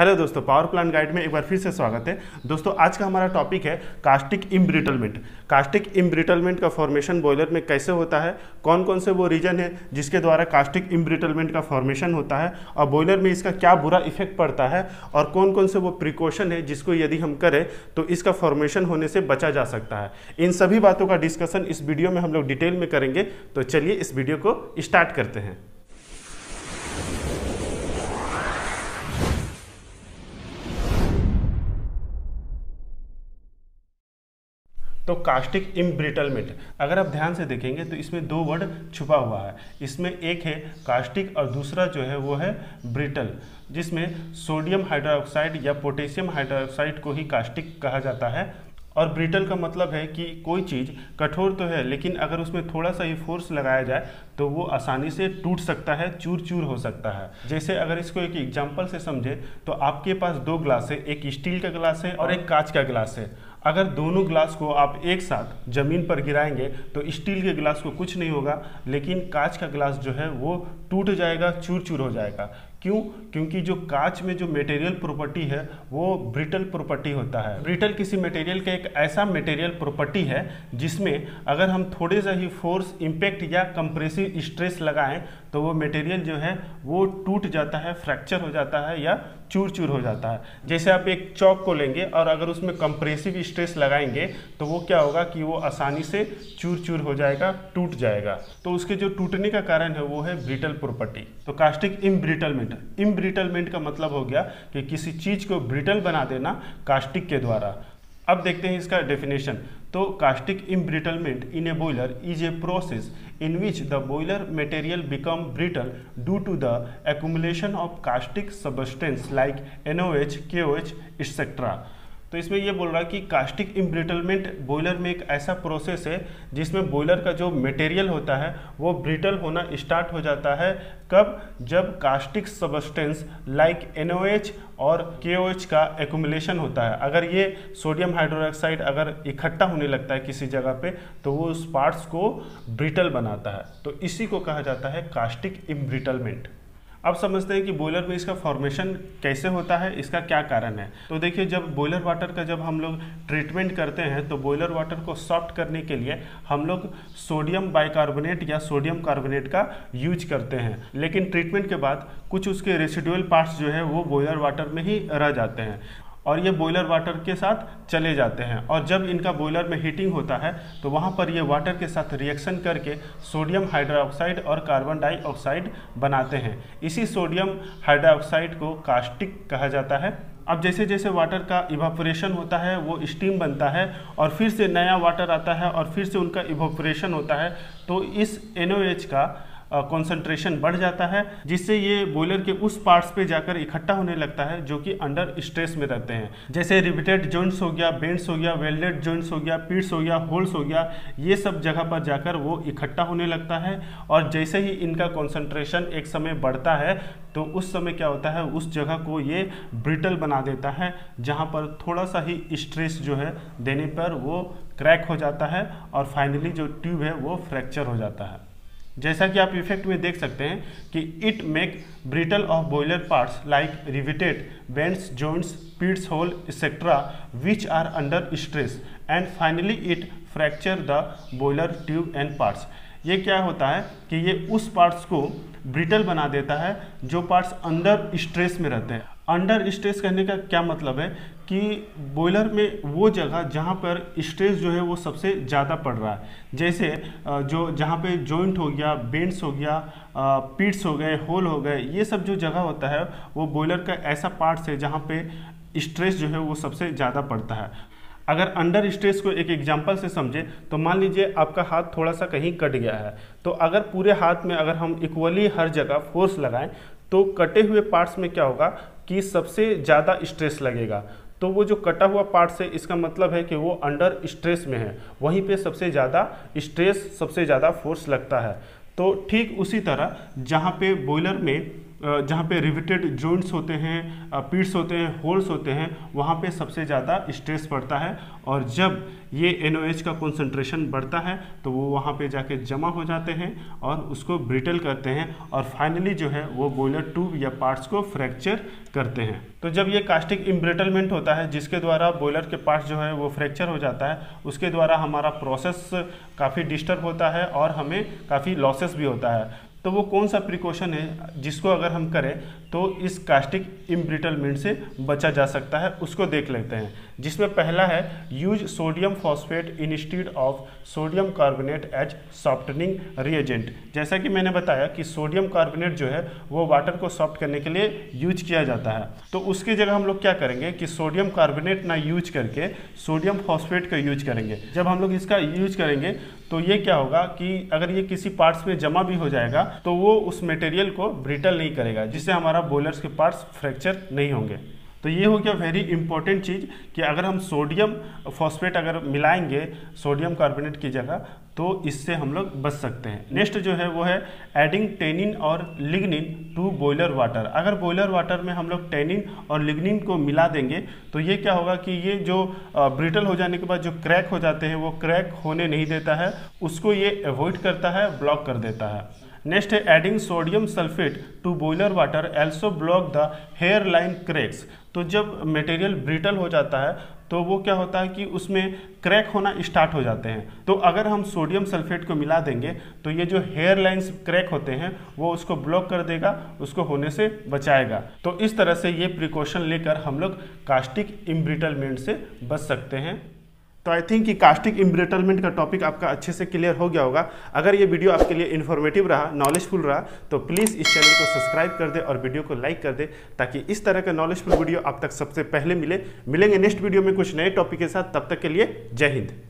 Hello दोस्तों, power plant guide में एक बार फिर से स्वागत है। दोस्तों आज का हमारा टॉपिक है कास्टिक इम्ब्रिटलमेंट। कास्टिक इम्ब्रिटलमेंट का फॉर्मेशन बॉयलर में कैसे होता है, कौन कौन से वो रीजन है जिसके द्वारा कास्टिक इम्ब्रिटलमेंट का फॉर्मेशन होता है और बॉयलर में इसका क्या बुरा इफेक्ट पड़ता है और कौन कौन से वो प्रिकॉशन है जिसको यदि हम करें तो इसका फॉर्मेशन होने से बचा जा सकता है। इन सभी बातों का डिस्कशन इस वीडियो में हम लोग डिटेल में करेंगे, तो चलिए इस वीडियो को स्टार्ट करते हैं। तो कास्टिक इम्ब्रिटलमेंट, अगर आप ध्यान से देखेंगे तो इसमें दो वर्ड छुपा हुआ है। इसमें एक है कास्टिक और दूसरा जो है वो है ब्रिटल, जिसमें सोडियम हाइड्रोक्साइड या पोटेशियम हाइड्रोक्साइड को ही कास्टिक कहा जाता है। और ब्रिटल का मतलब है कि कोई चीज़ कठोर तो है लेकिन अगर उसमें थोड़ा सा ही फोर्स लगाया जाए तो वो आसानी से टूट सकता है, चूर चूर हो सकता है। जैसे अगर इसको एक एग्जाम्पल से समझे तो आपके पास दो ग्लास है, एक स्टील का ग्लास है और एक कांच का ग्लास है। अगर दोनों ग्लास को आप एक साथ ज़मीन पर गिराएंगे तो स्टील के ग्लास को कुछ नहीं होगा लेकिन कांच का ग्लास जो है वो टूट जाएगा, चूर चूर हो जाएगा। क्यों? क्योंकि जो कांच में जो मटेरियल प्रॉपर्टी है वो ब्रिटल प्रॉपर्टी होता है। ब्रिटल किसी मटेरियल का एक ऐसा मटेरियल प्रॉपर्टी है जिसमें अगर हम थोड़े सा ही फोर्स, इम्पैक्ट या कंप्रेसिव स्ट्रेस लगाएं तो वो मटेरियल जो है वो टूट जाता है, फ्रैक्चर हो जाता है या चूर चूर हो जाता है। जैसे आप एक चौक को लेंगे और अगर उसमें कंप्रेसिव स्ट्रेस लगाएंगे तो वो क्या होगा कि वो आसानी से चूर चूर हो जाएगा, टूट जाएगा। तो उसके जो टूटने का कारण है वो है ब्रिटल प्रॉपर्टी। तो कास्टिक इम्ब्रिटलमेंट, इम्ब्रिटलमेंट का मतलब हो गया कि किसी चीज़ को ब्रिटल बना देना कास्टिक के द्वारा। अब देखते हैं इसका डेफिनेशन। तो caustic embrittlement in a boiler is a process in which the boiler material become brittle due to the accumulation of caustic substance like NOH, KOH etcetera. तो इसमें यह बोल रहा है कि कास्टिक इम्ब्रिटलमेंट बॉयलर में एक ऐसा प्रोसेस है जिसमें बॉयलर का जो मटेरियल होता है वो ब्रिटल होना स्टार्ट हो जाता है। कब? जब कास्टिक सबस्टेंस लाइक NOH और KOH का एक्युमुलेशन होता है। अगर ये सोडियम हाइड्रोक्साइड अगर इकट्ठा होने लगता है किसी जगह पे तो वो उस पार्ट्स को ब्रिटल बनाता है, तो इसी को कहा जाता है कास्टिक इम्ब्रिटलमेंट। अब समझते हैं कि बॉयलर में इसका फॉर्मेशन कैसे होता है, इसका क्या कारण है। तो देखिए, जब बॉयलर वाटर का जब हम लोग ट्रीटमेंट करते हैं तो बॉयलर वाटर को सॉफ्ट करने के लिए हम लोग सोडियम बाइकार्बोनेट या सोडियम कार्बोनेट का यूज करते हैं, लेकिन ट्रीटमेंट के बाद कुछ उसके रेसिडुअल पार्ट्स जो है वो बॉयलर वाटर में ही रह जाते हैं और ये बॉयलर वाटर के साथ चले जाते हैं। और जब इनका बॉयलर में हीटिंग होता है तो वहाँ पर ये वाटर के साथ रिएक्शन करके सोडियम हाइड्रोक्साइड और कार्बन डाईऑक्साइड बनाते हैं। इसी सोडियम हाइड्रोक्साइड को कास्टिक कहा जाता है। अब जैसे जैसे वाटर का इवापोरेशन होता है वो स्टीम बनता है और फिर से नया वाटर आता है और फिर से उनका इवापोरेशन होता है, तो इस NOH का कंसंट्रेशन बढ़ जाता है जिससे ये बॉयलर के उस पार्ट्स पे जाकर इकट्ठा होने लगता है जो कि अंडर स्ट्रेस में रहते हैं। जैसे रिवेटेड जॉइंट्स हो गया, बेंड्स हो गया, वेल्डेड जॉइंट्स हो गया, पिट्स हो गया, होल्स हो गया, ये सब जगह पर जाकर वो इकट्ठा होने लगता है। और जैसे ही इनका कंसंट्रेशन एक समय बढ़ता है तो उस समय क्या होता है, उस जगह को ये ब्रिटल बना देता है जहाँ पर थोड़ा सा ही स्ट्रेस जो है देने पर वो क्रैक हो जाता है और फाइनली जो ट्यूब है वो फ्रैक्चर हो जाता है। जैसा कि आप इफेक्ट में देख सकते हैं कि it make brittle of boiler parts like riveted bends, joints, pits, hole etcetera which are under stress and finally it fracture the boiler tube and parts. ये क्या होता है कि ये उस पार्ट्स को ब्रिटल बना देता है जो पार्ट्स अंडर स्ट्रेस में रहते हैं। अंडर स्ट्रेस कहने का क्या मतलब है कि बॉयलर में वो जगह जहाँ पर स्ट्रेस जो है वो सबसे ज़्यादा पड़ रहा है, जैसे जो जहाँ पे जॉइंट हो गया, बेंड्स हो गया, पिट्स हो गए, होल हो गए, ये सब जो जगह होता है वो बॉयलर का ऐसा पार्ट्स है जहाँ पे स्ट्रेस जो है वो सबसे ज़्यादा पड़ता है। अगर अंडर स्ट्रेस को एक एग्जांपल से समझे तो मान लीजिए आपका हाथ थोड़ा सा कहीं कट गया है, तो अगर पूरे हाथ में अगर हम इक्वली हर जगह फोर्स लगाएं तो कटे हुए पार्ट्स में क्या होगा कि सबसे ज़्यादा स्ट्रेस लगेगा। तो वो जो कटा हुआ पार्ट्स है इसका मतलब है कि वो अंडर स्ट्रेस में है, वहीं पर सबसे ज़्यादा स्ट्रेस, सबसे ज़्यादा फोर्स लगता है। तो ठीक उसी तरह जहाँ पे बॉयलर में जहाँ पे रिविटेड जॉइंट्स होते हैं, पीट्स होते हैं, होल्स होते हैं, वहाँ पे सबसे ज़्यादा स्ट्रेस पड़ता है। और जब ये NOH का कॉन्सेंट्रेशन बढ़ता है तो वो वहाँ पे जाके जमा हो जाते हैं और उसको ब्रिटल करते हैं और फाइनली जो है वो बॉयलर ट्यूब या पार्ट्स को फ्रैक्चर करते हैं। तो जब ये कास्टिक इम्ब्रिटलमेंट होता है जिसके द्वारा बॉयलर के पार्ट्स जो है वो फ्रैक्चर हो जाता है, उसके द्वारा हमारा प्रोसेस काफ़ी डिस्टर्ब होता है और हमें काफ़ी लॉसेस भी होता है। तो वो कौन सा प्रिकॉशन है जिसको अगर हम करें तो इस कास्टिक इम्ब्रिटलमेंट से बचा जा सकता है, उसको देख लेते हैं। जिसमें पहला है use sodium phosphate instead of sodium carbonate as softening reagent. जैसा कि मैंने बताया कि सोडियम कार्बोनेट जो है वो वाटर को सॉफ्ट करने के लिए यूज किया जाता है, तो उसकी जगह हम लोग क्या करेंगे कि सोडियम कार्बोनेट ना यूज करके सोडियम फॉस्फेट का यूज करेंगे। जब हम लोग इसका यूज करेंगे तो ये क्या होगा कि अगर ये किसी पार्ट्स में जमा भी हो जाएगा तो वो उस मटेरियल को ब्रिटल नहीं करेगा, जिससे हमारा बॉयलर्स के पार्ट्स फ्रैक्चर नहीं होंगे। तो ये हो गया वेरी इंपॉर्टेंट चीज़ कि अगर हम सोडियम फॉस्फेट अगर मिलाएंगे सोडियम कार्बोनेट की जगह तो इससे हम लोग बच सकते हैं। नेक्स्ट जो है वो है एडिंग टैनिन और लिग्निन टू बॉयलर वाटर। अगर बॉयलर वाटर में हम लोग टैनिन और लिग्निन को मिला देंगे तो ये क्या होगा कि ये जो ब्रिटल हो जाने के बाद जो क्रैक हो जाते हैं वो क्रैक होने नहीं देता है, उसको ये अवॉइड करता है, ब्लॉक कर देता है। नेक्स्ट है adding sodium sulphate to boiler water also block the hair line cracks. तो जब मटेरियल ब्रिटल हो जाता है तो वो क्या होता है कि उसमें क्रैक होना स्टार्ट हो जाते हैं, तो अगर हम सोडियम सल्फ़ेट को मिला देंगे तो ये जो हेयर लाइन्स क्रैक होते हैं वो उसको ब्लॉक कर देगा, उसको होने से बचाएगा। तो इस तरह से ये प्रिकॉशन लेकर हम लोग कास्टिक इम्ब्रिटलमेंट से बच सकते हैं। तो आई थिंक कि कास्टिक इम्ब्रिटलमेंट का टॉपिक आपका अच्छे से क्लियर हो गया होगा। अगर ये वीडियो आपके लिए इन्फॉर्मेटिव रहा, नॉलेजफुल रहा, तो प्लीज़ इस चैनल को सब्सक्राइब कर दे और वीडियो को लाइक कर दे, ताकि इस तरह का नॉलेजफुल वीडियो आप तक सबसे पहले मिलेंगे नेक्स्ट वीडियो में कुछ नए टॉपिक के साथ। तब तक के लिए जय हिंद।